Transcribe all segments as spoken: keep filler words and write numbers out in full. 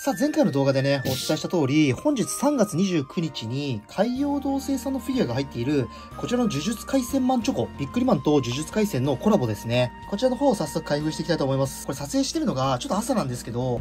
さあ前回の動画でね、お伝えした通り、本日さんがつにじゅうくにちに海洋堂生産のフィギュアが入っている、こちらの呪術廻戦マンチョコ、ビックリマンと呪術廻戦のコラボですね。こちらの方を早速開封していきたいと思います。これ撮影してるのがちょっと朝なんですけど、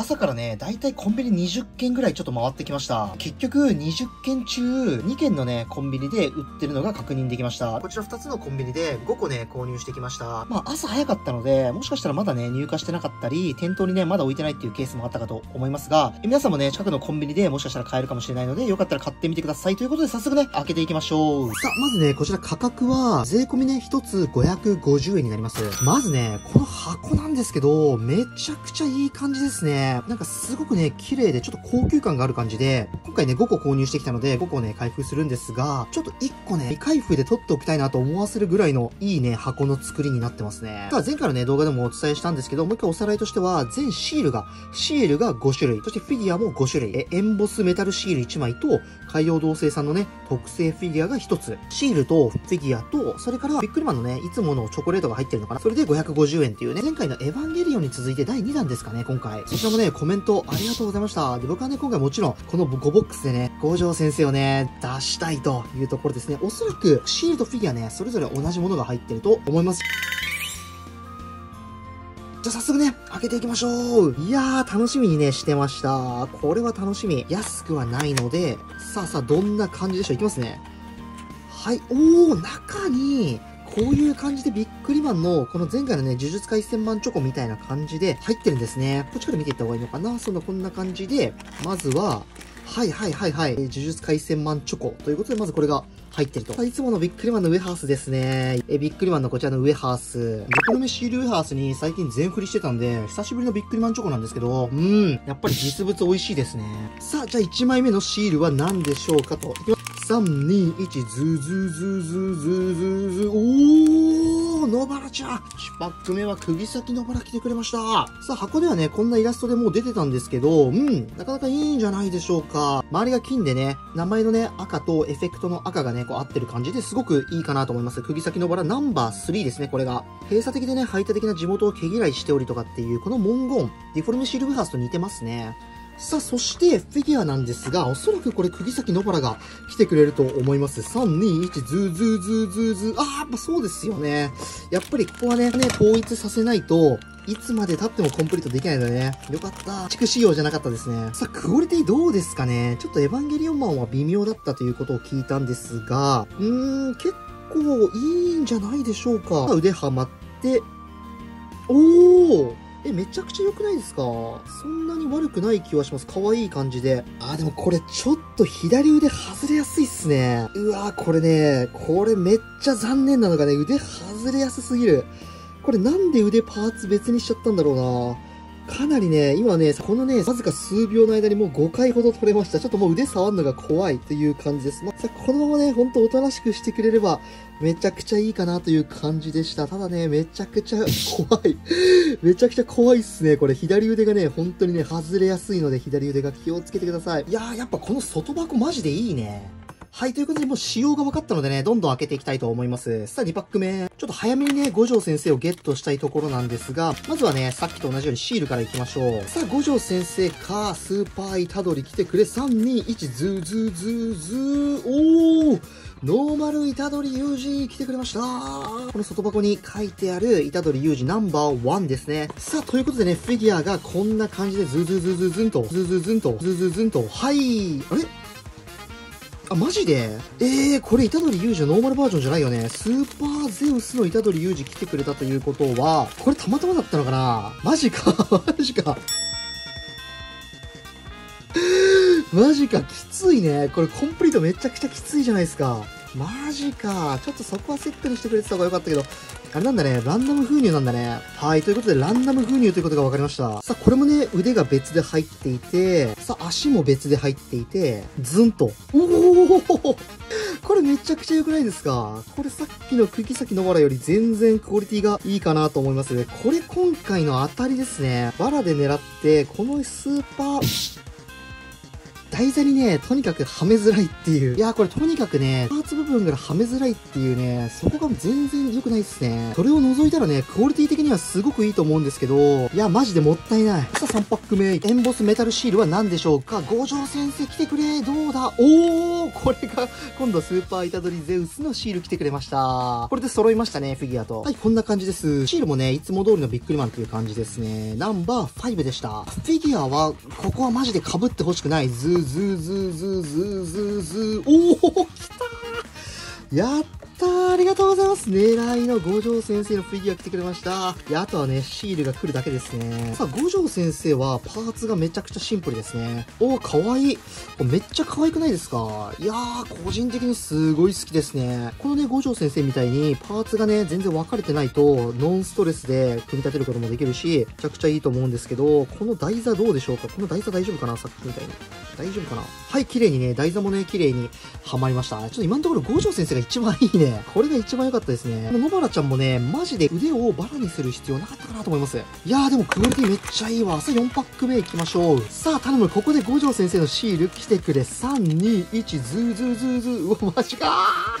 朝からね、だいたいコンビニにじゅっけんぐらいちょっと回ってきました。結局、にじゅっけん中、にけんのね、コンビニで売ってるのが確認できました。こちらふたつのコンビニでごこね、購入してきました。まあ、朝早かったので、もしかしたらまだね、入荷してなかったり、店頭にね、まだ置いてないっていうケースもあったかと思いますが、皆さんもね、近くのコンビニでもしかしたら買えるかもしれないので、よかったら買ってみてください。ということで、早速ね、開けていきましょう。さあ、まずね、こちら価格は、税込みね、ひとつごひゃくごじゅうえんになります。まずね、この箱なんですけど、めちゃくちゃいい感じですね。なんかすごくね、綺麗でちょっと高級感がある感じで、今回ね、ごこ購入してきたので、ごこね、開封するんですが、ちょっといっこね、未開封で取っておきたいなと思わせるぐらいのいいね、箱の作りになってますね。さあ、前回のね、動画でもお伝えしたんですけど、もう一回おさらいとしては、全シールが、シールがごしゅるい、そしてフィギュアもごしゅるい、え、エンボスメタルシールいちまいと、海洋堂生産のね、特製フィギュアがひとつ、シールとフィギュアと、それから、ビックリマンのね、いつものチョコレートが入ってるのかな、それでごひゃくごじゅうえんっていうね、前回のエヴァンゲリオンに続いてだいにだんですかね、今回。そちらもね、コメントありがとうございました。で、僕はね、今回もちろん、このごボックスでね、五条先生をね、出したいというところですね。おそらく、シールとフィギュアね、それぞれ同じものが入ってると思います。じゃあ早速ね、開けていきましょう。いやー、楽しみにね、してました。これは楽しみ。安くはないので、さあさあ、どんな感じでしょう。いきますね。はい、おー、中に、こういう感じでビックリマンの、この前回のね、呪術廻戦マンチョコみたいな感じで入ってるんですね。こっちから見ていった方がいいのかな。そんな、こんな感じで、まずは、はいはいはいはい、呪術廻戦マンチョコということで、まずこれが入ってると。いつものビックリマンのウエハースですね。え、ビックリマンのこちらのウエハース。猫の目シールウエハースに最近全振りしてたんで、久しぶりのビックリマンチョコなんですけど、うーん、やっぱり実物美味しいですね。さあ、じゃあいちまいめのシールは何でしょうかと。さん、に、いち、ズーズーズーズーズーズーズー。おー、野原ちゃん。いちパックめは釘崎野原来てくれました。さあ、箱ではね、こんなイラストでもう出てたんですけど、うん、なかなかいいんじゃないでしょうか。周りが金でね、名前のね、赤とエフェクトの赤がね、こう合ってる感じですごくいいかなと思います。釘崎野原ナンバースリーですね、これが。閉鎖的でね、排他的な地元を毛嫌いしておりとかっていう、この文言、ディフォルメシルブハースと似てますね。さあ、そして、フィギュアなんですが、おそらくこれ、釘崎野原が来てくれると思います。さん、に、いち、ズーズーズーズーズー。あー、やっぱそうですよね。やっぱりここはね、ね、統一させないと、いつまで経ってもコンプリートできないのでね。よかった。地区仕様じゃなかったですね。さあ、クオリティどうですかね。ちょっとエヴァンゲリオンマンは微妙だったということを聞いたんですが、うーん、結構いいんじゃないでしょうか。腕はまって、おーえ、めちゃくちゃ良くないですか？そんなに悪くない気はします。可愛い感じで。あ、でもこれちょっと左腕外れやすいっすね。うわー、これね、これめっちゃ残念なのがね、腕外れやすすぎる。これなんで腕パーツ別にしちゃったんだろうな。かなりね、今ね、このね、わずか数秒の間にもうごかいほど取れました。ちょっともう腕触るのが怖いという感じです。まあ、さこのままね、ほんとおとなしくしてくれれば、めちゃくちゃいいかなという感じでした。ただね、めちゃくちゃ怖い。めちゃくちゃ怖いっすね。これ左腕がね、本当にね、外れやすいので、左腕が気をつけてください。いやー、やっぱこの外箱マジでいいね。はい、ということで、もう仕様が分かったのでね、どんどん開けていきたいと思います。さあ、にパックめ。ちょっと早めにね、五条先生をゲットしたいところなんですが、まずはね、さっきと同じようにシールからいきましょう。さあ、五条先生か、スーパーイタドリ来てくれ、さん、に、いち、ズーズーズーズー、おーノーマルイタドリユージ来てくれました。この外箱に書いてあるイタドリユージナンバーワンですね。さあ、ということでね、フィギュアがこんな感じで、ズーズーズーズーズンと、ズーズーズンと、ズーズーズンと、はい、あれあ、マジで？えー、これ、イタドリユージのノーマルバージョンじゃないよね。スーパーゼウスのイタドリユージ来てくれたということは、これたまたまだったのかな？マジか。マジか。マジか。きついね。これ、コンプリートめちゃくちゃきついじゃないですか。マジか。ちょっとそこはセットにしてくれてた方が良かったけど、あれなんだね。ランダム封入なんだね。はい。ということで、ランダム封入ということが分かりました。さあ、これもね、腕が別で入っていて、さあ、足も別で入っていて、ズンと。おおこれめちゃくちゃ良くないですか？これさっきの釘崎野原より全然クオリティがいいかなと思いますね。これ今回の当たりですね。藁で狙って、このスーパー、台座にね、とにかくはめづらいっていう。いやーこれとにかくね、パーツ部分からはめづらいっていうね、そこが全然良くないっすね。それを除いたらね、クオリティ的にはすごくいいと思うんですけど、いや、マジでもったいない。さあ、さんパック目、エンボスメタルシールは何でしょうか？五条先生来てくれ、どうだ？おー、これが、今度はスーパーイタドリゼウスのシール来てくれました。これで揃いましたね、フィギュアと。はい、こんな感じです。シールもね、いつも通りのビックリマンという感じですね。ナンバーファイブでした。フィギュアは、ここはマジで被ってほしくない。ズーズーズーズーズーズーズー。おー、来たー！やった！ありがとうございます。狙いの五条先生のフィギュア来てくれました。いや、あとはね、シールが来るだけですね。さあ、五条先生はパーツがめちゃくちゃシンプルですね。おー、かわいい。めっちゃ可愛くないですか？いやー、個人的にすごい好きですね。このね、五条先生みたいにパーツがね、全然分かれてないと、ノンストレスで組み立てることもできるし、めちゃくちゃいいと思うんですけど、この台座どうでしょうか？この台座大丈夫かな？さっきみたいに。大丈夫かな？はい、綺麗にね、台座もね、綺麗にはまりました。ちょっと今のところ五条先生が一番いいね。これが一番良かったですね。野原ちゃんもね、マジで腕をバラにする必要なかったかなと思います。いやーでもクオリティめっちゃいいわ。さあよんパック目行きましょう。さあ頼む、ここで五条先生のシール来てくれ。さん、に、いち、ズーズーズーズー。うわ、マジかー。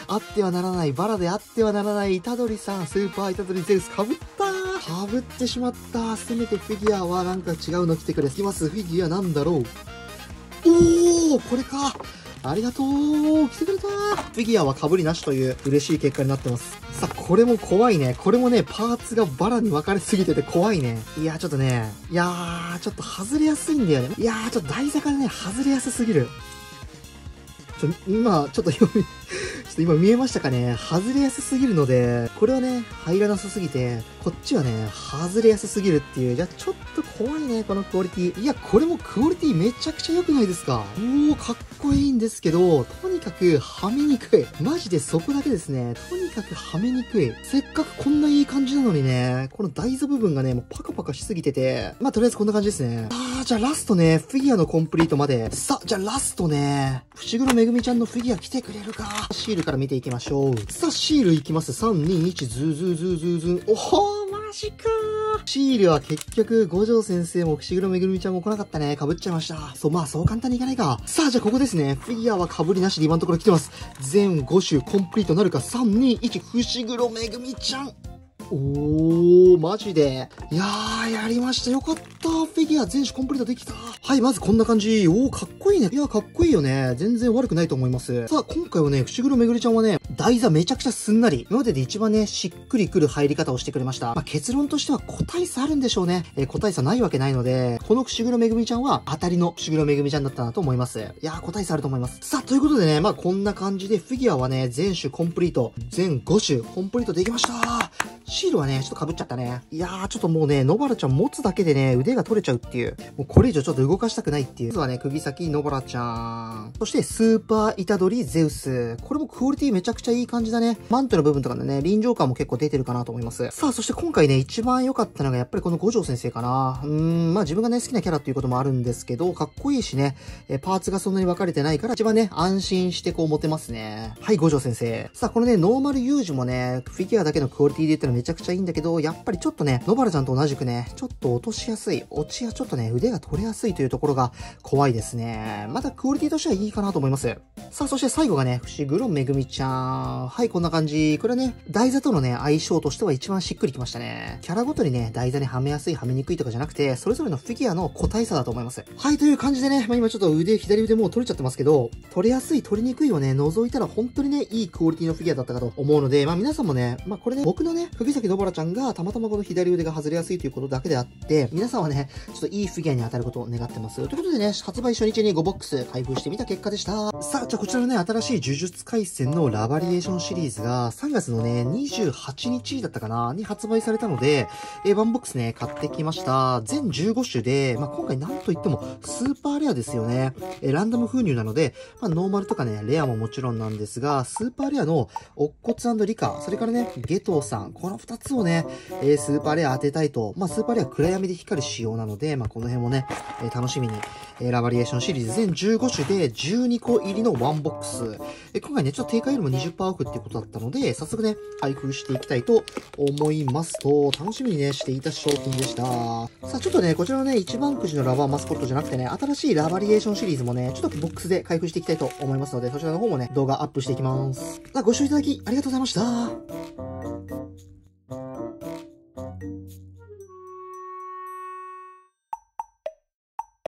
あってはならない、バラであってはならない、イタドリさん、スーパーイタドリゼウス、かぶったー。かぶってしまった。せめてフィギュアはなんか違うの来てくれ。いきます、フィギュアなんだろう。おー、これか。ありがとう。来てくれた。フィギュアは被りなしという嬉しい結果になってます。さあ、これも怖いね。これもね、パーツがバラに分かれすぎてて怖いね。いやー、ちょっとね。いやー、ちょっと外れやすいんだよね。いやー、ちょっと台座からね、外れやすすぎる。ちょ、今、ちょっと読み、ちょっと今見えましたかね。外れやすすぎるので、これはね、入らなさすぎて、こっちはね、外れやすすぎるっていう。いや、ちょっと怖いね、このクオリティ。いや、これもクオリティめちゃくちゃ良くないですか？おー、かっこいいんですけど、とにかくはめにくい。マジでそこだけですね。とにかくはめにくい。せっかくこんないい感じなのにね、この台座部分がね、もうパカパカしすぎてて、まあ、とりあえずこんな感じですね。あー、じゃあラストね、フィギュアのコンプリートまで。さ、じゃあラストね、伏黒めぐみちゃんのフィギュア来てくれるか。シールから見ていきましょう。さあ、シールいきます。さん、に、いち、ズーズーズーズーズー。おほー。マジかー。シールは結局、五条先生も伏黒めぐみちゃんも来なかったね。被っちゃいました。そう、まあそう簡単にいかないか。さあ、じゃあここですね。フィギュアは被りなしで今のところ来てます。全ご種コンプリートなるか。さん、に、いち、伏黒めぐみちゃん。おー、マジで。いやー、やりました。よかった。フィギュア全種コンプリートできた。はい、まずこんな感じ。おー、かっこいいね。いや、かっこいいよね。全然悪くないと思います。さあ、今回はね、伏黒めぐみちゃんはね、台座めちゃくちゃすんなり。今までで一番ね、しっくりくる入り方をしてくれました。まあ、結論としては個体差あるんでしょうね。えー、個体差ないわけないので、この伏黒めぐみちゃんは当たりの伏黒めぐみちゃんだったなと思います。いやー、個体差あると思います。さあ、ということでね、まあ、こんな感じでフィギュアはね、全種コンプリート。全ご種コンプリートできました。シールはね、ちょっと被っちゃったね。いやー、ちょっともうね、野原ちゃん持つだけでね、腕が取れちゃうっていう。もうこれ以上ちょっと動かしたくないっていう。実はね、釘先野原ちゃん。そして、スーパーイタドリゼウス。これもクオリティめちゃくちゃいい感じだね。マントの部分とかのね、臨場感も結構出てるかなと思います。さあ、そして今回ね、一番良かったのがやっぱりこの五条先生かな。うーん、まあ自分がね、好きなキャラっていうこともあるんですけど、かっこいいしね、えパーツがそんなに分かれてないから、一番ね、安心してこう持てますね。はい、五条先生。さあ、このね、ノーマルユージもね、フィギュアだけのクオリティで言ったらめちゃくちゃいいんだけど、やっぱりちょっとね、野原ちゃんと同じくね、ちょっと落としやすい、落ちやちょっとね、腕が取れやすいというところが怖いですね。またクオリティとしてはいいかなと思います。さあ、そして最後がね、伏黒めぐみちゃん。はい、こんな感じ。これはね、台座とのね、相性としては一番しっくりきましたね。キャラごとにね、台座にはめやすい、はめにくいとかじゃなくて、それぞれのフィギュアの個体差だと思います。はい、という感じでね、まあ、今ちょっと腕、左腕もう取れちゃってますけど、取れやすい、取りにくいをね、除いたら本当にね、いいクオリティのフィギュアだったかと思うので、まあ皆さんもね、まあこれね、僕のね、釘崎野原ちゃんがたまたまこの左腕が外れやすいということだけであって、皆さんはね、ちょっといいフィギュアに当たることを願ってます。ということでね、発売初日にごボックス開封してみた結果でした。さあ、じゃあこちらのね、新しい呪術廻戦のラバリエーションシリーズがさんがつのね、にじゅうはちにちだったかなに発売されたので、えー、ワンボックスね、買ってきました。全じゅうご種で、まあ今回なんといってもスーパーレアですよね。えー、ランダム封入なので、まあノーマルとかね、レアももちろんなんですが、スーパーレアの乙骨&理科、それからね、ゲトウさん、このふたつをね、えー、スーパーレア当てたいと、まあスーパーレア暗闇で光る仕様なので、まあこの辺もね、えー、楽しみに、えー、ラバリエーションシリーズ全じゅうご種でじゅうにこ入りのワンボックス。えー、今回ね、ちょっと定価よりも にじゅうパーセントにじゅっパーセント オフってことだったので、早速ね、開封していきたいと思いますと、楽しみにね、していた商品でした。さあ、ちょっとね、こちらのね、一番くじのラバーマスコットじゃなくてね、新しいラバリエーションシリーズもね、ちょっとボックスで開封していきたいと思いますので、そちらの方もね、動画アップしていきます。さあ、ご視聴いただきありがとうございました。